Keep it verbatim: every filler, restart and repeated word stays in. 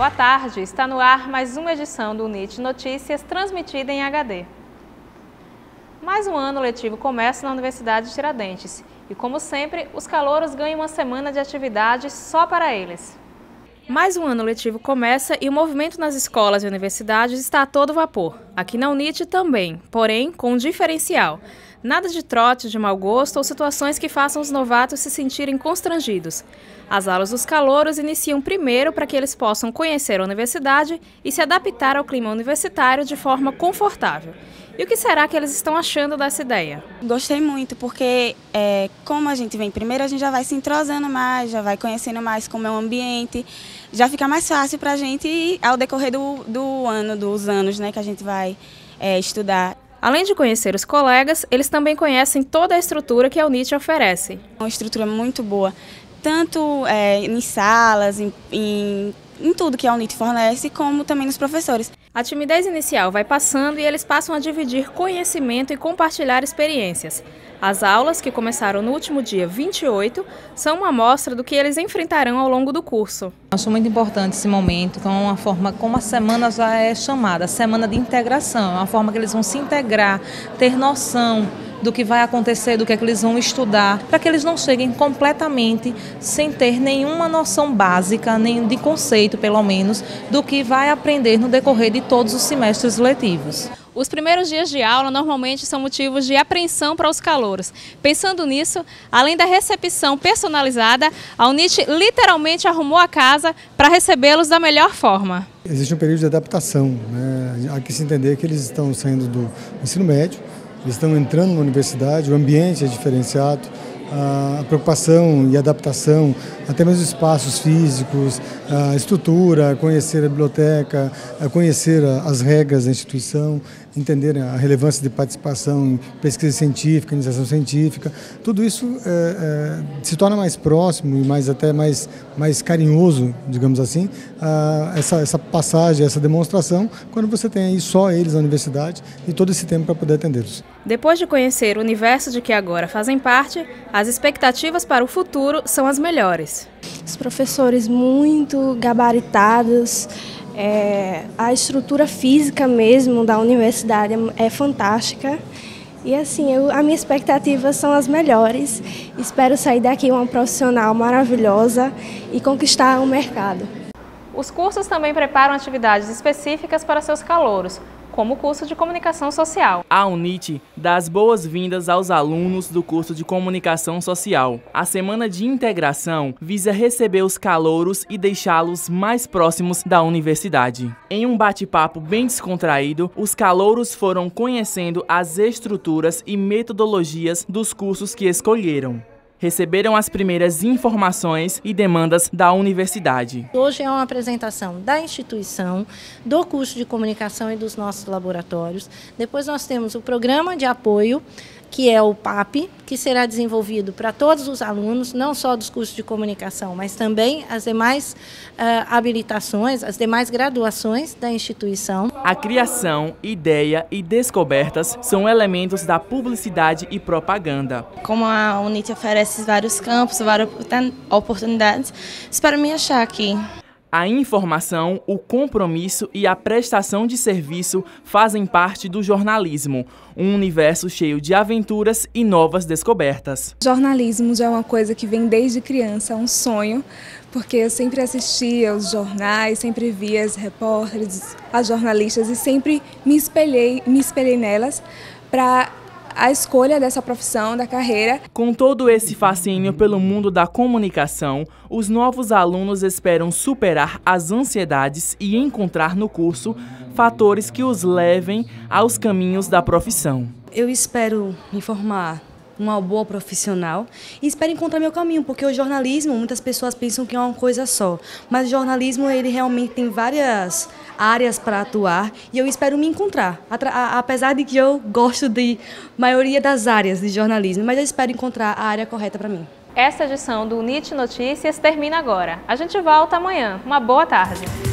Boa tarde, está no ar mais uma edição do U N I T Notícias, transmitida em H D. Mais um ano letivo começa na Universidade Tiradentes e, como sempre, os calouros ganham uma semana de atividades só para eles. Mais um ano letivo começa e o movimento nas escolas e universidades está a todo vapor. Aqui na U N I T também, porém com um diferencial. Nada de trote de mau gosto ou situações que façam os novatos se sentirem constrangidos. As aulas dos calouros iniciam primeiro para que eles possam conhecer a universidade e se adaptar ao clima universitário de forma confortável. E o que será que eles estão achando dessa ideia? Gostei muito, porque é, como a gente vem primeiro, a gente já vai se entrosando mais, já vai conhecendo mais como é o ambiente, já fica mais fácil para a gente ao decorrer do, do ano, dos anos, né, que a gente vai é, estudar. Além de conhecer os colegas, eles também conhecem toda a estrutura que a U N I T oferece. É uma estrutura muito boa, tanto é, em salas, em, em, em tudo que a U N I T fornece, como também nos professores. A timidez inicial vai passando e eles passam a dividir conhecimento e compartilhar experiências. As aulas, que começaram no último dia vinte e oito, são uma amostra do que eles enfrentarão ao longo do curso. Acho muito importante esse momento, que é uma forma, como a semana já é chamada, semana de integração, é uma forma que eles vão se integrar, ter noção do que vai acontecer, do que é que eles vão estudar, para que eles não cheguem completamente sem ter nenhuma noção básica, nem de conceito, pelo menos, do que vai aprender no decorrer de todos os semestres letivos. Os primeiros dias de aula normalmente são motivos de apreensão para os calouros. Pensando nisso, além da recepção personalizada, a U N I T literalmente arrumou a casa para recebê-los da melhor forma. Existe um período de adaptação, né? Há que se entender que eles estão saindo do ensino médio, eles estão entrando na universidade, o ambiente é diferenciado, a preocupação e adaptação, até mesmo espaços físicos, a estrutura, conhecer a biblioteca, conhecer as regras da instituição, entender a relevância de participação em pesquisa científica, iniciação científica, tudo isso é, é, se torna mais próximo e mais, até mais, mais carinhoso, digamos assim, a, essa, essa passagem, essa demonstração, quando você tem aí só eles na universidade e todo esse tempo para poder atendê-los. Depois de conhecer o universo de que agora fazem parte, as expectativas para o futuro são as melhores. Os professores muito gabaritados, é, a estrutura física mesmo da universidade é fantástica. E assim, eu, a minha expectativa são as melhores. Espero sair daqui uma profissional maravilhosa e conquistar o mercado. Os cursos também preparam atividades específicas para seus calouros, como o curso de Comunicação Social. A U N I T dá as boas-vindas aos alunos do curso de Comunicação Social. A semana de integração visa receber os calouros e deixá-los mais próximos da universidade. Em um bate-papo bem descontraído, os calouros foram conhecendo as estruturas e metodologias dos cursos que escolheram. Receberam as primeiras informações e demandas da universidade. Hoje é uma apresentação da instituição, do curso de comunicação e dos nossos laboratórios. Depois nós temos o programa de apoio, que é o P A P, que será desenvolvido para todos os alunos, não só dos cursos de comunicação, mas também as demais uh, habilitações, as demais graduações da instituição. A criação, ideia e descobertas são elementos da publicidade e propaganda. Como a U N I T oferece vários campos, várias oportunidades, espero me achar aqui. A informação, o compromisso e a prestação de serviço fazem parte do jornalismo, um universo cheio de aventuras e novas descobertas. O jornalismo já é uma coisa que vem desde criança, é um sonho, porque eu sempre assistia aos jornais, sempre via as repórteres, as jornalistas e sempre me espelhei, me espelhei nelas para a escolha dessa profissão, da carreira. Com todo esse fascínio pelo mundo da comunicação, os novos alunos esperam superar as ansiedades e encontrar no curso fatores que os levem aos caminhos da profissão. Eu espero me formar uma boa profissional e espero encontrar meu caminho, porque o jornalismo, muitas pessoas pensam que é uma coisa só, mas o jornalismo ele realmente tem várias áreas para atuar e eu espero me encontrar, apesar de que eu gosto de maioria das áreas de jornalismo, mas eu espero encontrar a área correta para mim. Essa edição do U N I T Notícias termina agora. A gente volta amanhã. Uma boa tarde.